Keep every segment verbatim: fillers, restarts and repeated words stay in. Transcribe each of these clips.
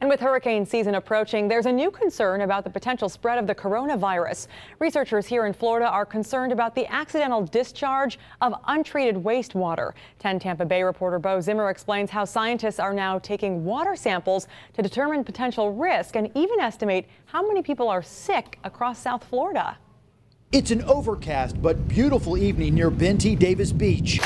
And with hurricane season approaching, there's a new concern about the potential spread of the coronavirus. Researchers here in Florida are concerned about the accidental discharge of untreated wastewater. ten Tampa Bay reporter Bo Zimmer explains how scientists are now taking water samples to determine potential risk and even estimate how many people are sick across South Florida. It's an overcast but beautiful evening near Ben T. Davis Beach.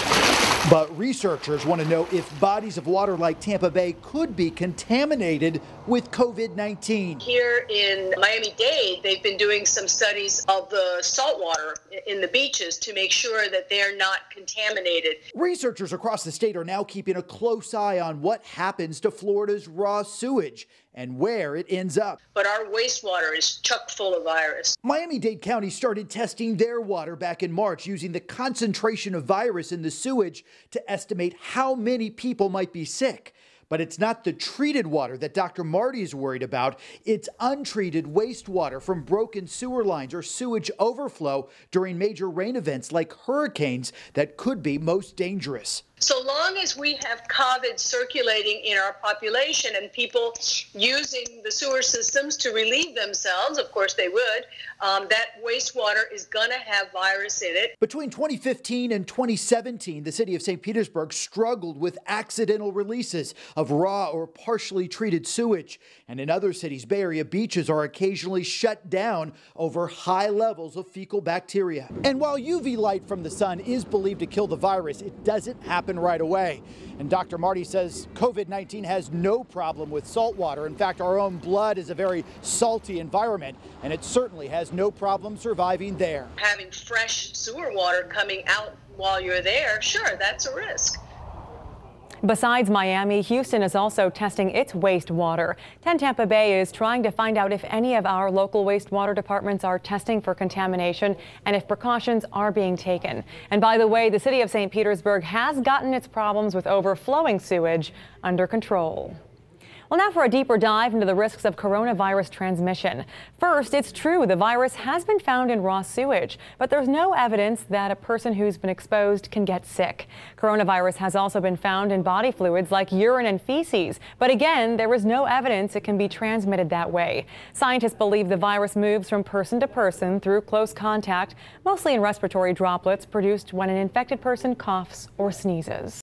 But researchers want to know if bodies of water like Tampa Bay could be contaminated with COVID nineteen. Here in Miami-Dade, they've been doing some studies of the salt water in the beaches to make sure that they're not contaminated. Researchers across the state are now keeping a close eye on what happens to Florida's raw sewage and where it ends up. But our wastewater is chock full of virus. Miami-Dade County started testing their water back in March using the concentration of virus in the sewage to estimate how many people might be sick. But it's not the treated water that Doctor Marty is worried about. It's untreated wastewater from broken sewer lines or sewage overflow during major rain events like hurricanes that could be most dangerous. So long as we have COVID circulating in our population and people using the sewer systems to relieve themselves, of course they would, um, that wastewater is going to have virus in it. Between twenty fifteen and twenty seventeen, the city of Saint Petersburg struggled with accidental releases of raw or partially treated sewage. And in other cities, Bay Area beaches are occasionally shut down over high levels of fecal bacteria. And while U V light from the sun is believed to kill the virus, it doesn't happen right away. And Doctor Marty says COVID nineteen has no problem with salt water. In fact, our own blood is a very salty environment, and it certainly has no problem surviving there. Having fresh sewer water coming out while you're there, sure, that's a risk. Besides Miami, Houston is also testing its wastewater. ten Tampa Bay is trying to find out if any of our local wastewater departments are testing for contamination and if precautions are being taken. And by the way, the city of Saint Petersburg has gotten its problems with overflowing sewage under control. Well, now for a deeper dive into the risks of coronavirus transmission. First, it's true the virus has been found in raw sewage, but there's no evidence that a person who's been exposed can get sick. Coronavirus has also been found in body fluids like urine and feces, but again, there is no evidence it can be transmitted that way. Scientists believe the virus moves from person to person through close contact, mostly in respiratory droplets produced when an infected person coughs or sneezes.